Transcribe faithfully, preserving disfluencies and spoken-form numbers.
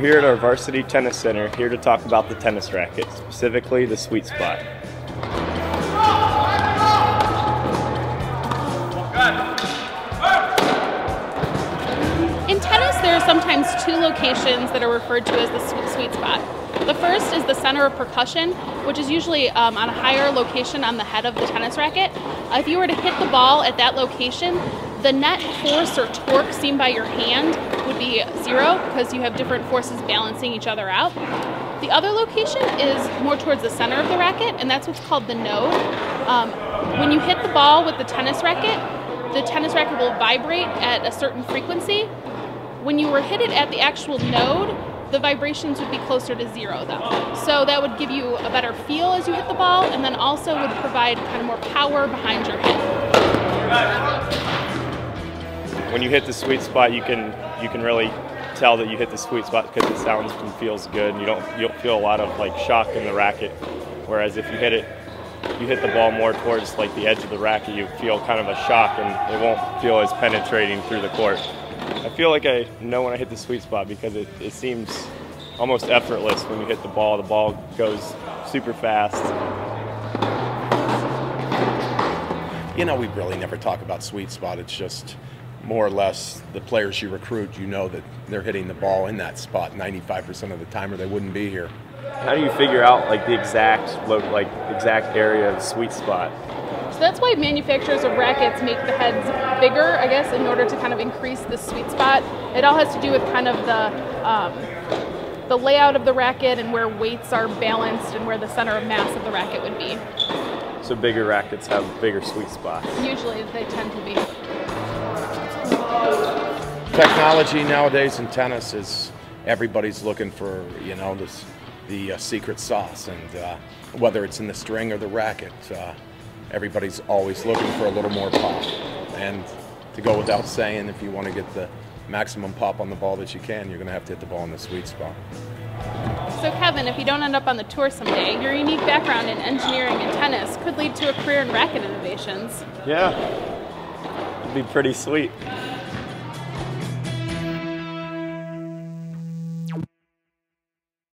We're here at our Varsity Tennis Center, here to talk about the tennis racket, specifically the sweet spot. In tennis, there are sometimes two locations that are referred to as the sweet spot. The first is the center of percussion, which is usually um, on a higher location on the head of the tennis racket. Uh, if you were to hit the ball at that location, the net force or torque seen by your hand would be zero because you have different forces balancing each other out. The other location is more towards the center of the racket, and that's what's called the node. Um, when you hit the ball with the tennis racket, the tennis racket will vibrate at a certain frequency. When you were hit it at the actual node, the vibrations would be closer to zero though. So that would give you a better feel as you hit the ball, and then also would provide kind of more power behind your hit. When you hit the sweet spot, you can you can really tell that you hit the sweet spot because it sounds and feels good, and you don't you don't feel a lot of like shock in the racket. Whereas if you hit it, you hit the ball more towards like the edge of the racket, you feel kind of a shock, and it won't feel as penetrating through the court. I feel like I know when I hit the sweet spot because it, it seems almost effortless when you hit the ball. The ball goes super fast. You know, we really never talk about sweet spot. It's just more or less the players you recruit, you know that they're hitting the ball in that spot ninety-five percent of the time or they wouldn't be here. How do you figure out like the exact like exact area of the sweet spot? So that's why manufacturers of rackets make the heads bigger, I guess, in order to kind of increase the sweet spot. It all has to do with kind of the um, the layout of the racket and where weights are balanced and where the center of mass of the racket would be. So bigger rackets have bigger sweet spots. Usually they tend to be. Technology nowadays in tennis is everybody's looking for, you know, this, the uh, secret sauce, and uh, whether it's in the string or the racket, uh, everybody's always looking for a little more pop. And to go without saying, if you want to get the maximum pop on the ball that you can, you're going to have to hit the ball in the sweet spot. So Kevin, if you don't end up on the tour someday, your unique background in engineering and tennis could lead to a career in racket innovations. Yeah, it'd be pretty sweet.